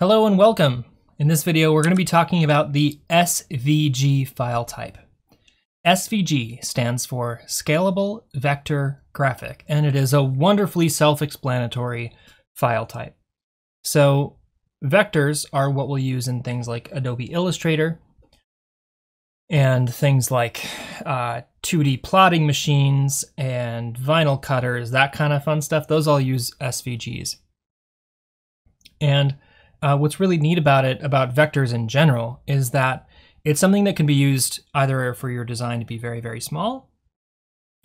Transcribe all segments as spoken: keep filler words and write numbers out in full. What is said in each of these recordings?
Hello and welcome. In this video, we're going to be talking about the S V G file type. S V G stands for Scalable Vector Graphic, and it is a wonderfully self-explanatory file type. So vectors are what we'll use in things like Adobe Illustrator and things like uh, two D plotting machines and vinyl cutters, that kind of fun stuff. Those all use S V Gs. And Uh, what's really neat about it, about vectors in general, is that it's something that can be used either for your design to be very, very small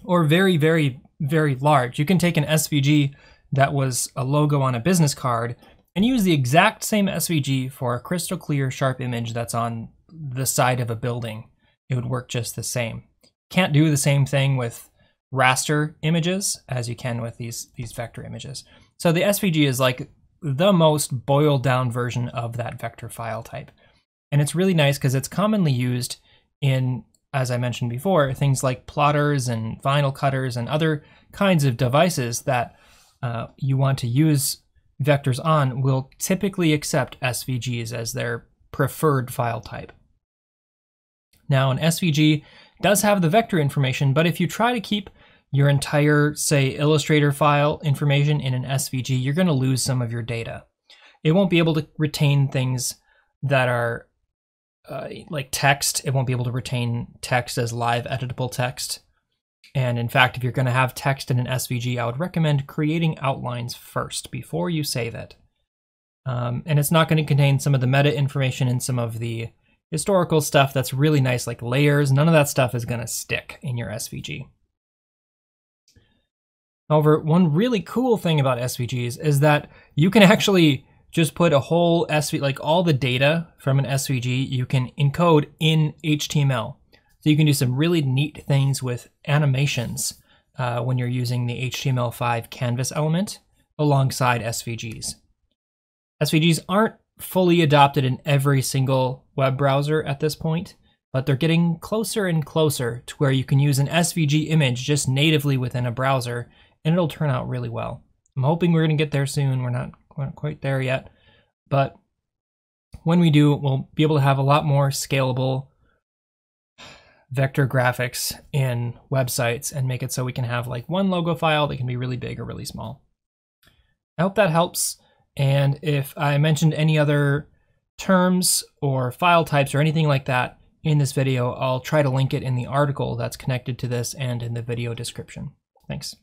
or very, very, very large. You can take an S V G that was a logo on a business card and use the exact same S V G for a crystal clear, sharp image that's on the side of a building. It would work just the same. Can't do the same thing with raster images as you can with these, these vector images. So the S V G is like the most boiled down version of that vector file type. And it's really nice because it's commonly used in, as I mentioned before, things like plotters and vinyl cutters and other kinds of devices that uh, you want to use vectors on will typically accept S V Gs as their preferred file type. Now an S V G does have the vector information, but if you try to keep your entire, say, Illustrator file information in an S V G, you're going to lose some of your data. It won't be able to retain things that are uh, like text. It won't be able to retain text as live editable text. And in fact, if you're going to have text in an S V G, I would recommend creating outlines first before you save it. Um, and it's not going to contain some of the meta information and some of the historical stuff that's really nice, like layers. None of that stuff is going to stick in your S V G. However, one really cool thing about S V Gs is that you can actually just put a whole S V G, like all the data from an S V G, you can encode in H T M L. So you can do some really neat things with animations uh, when you're using the H T M L five canvas element alongside S V Gs. S V Gs aren't fully adopted in every single web browser at this point, but they're getting closer and closer to where you can use an S V G image just natively within a browser, and it'll turn out really well. I'm hoping we're going to get there soon. We're not, we're not quite there yet, but when we do, we'll be able to have a lot more scalable vector graphics in websites and make it so we can have like one logo file that can be really big or really small. I hope that helps, and if I mentioned any other terms or file types or anything like that in this video, I'll try to link it in the article that's connected to this and in the video description. Thanks.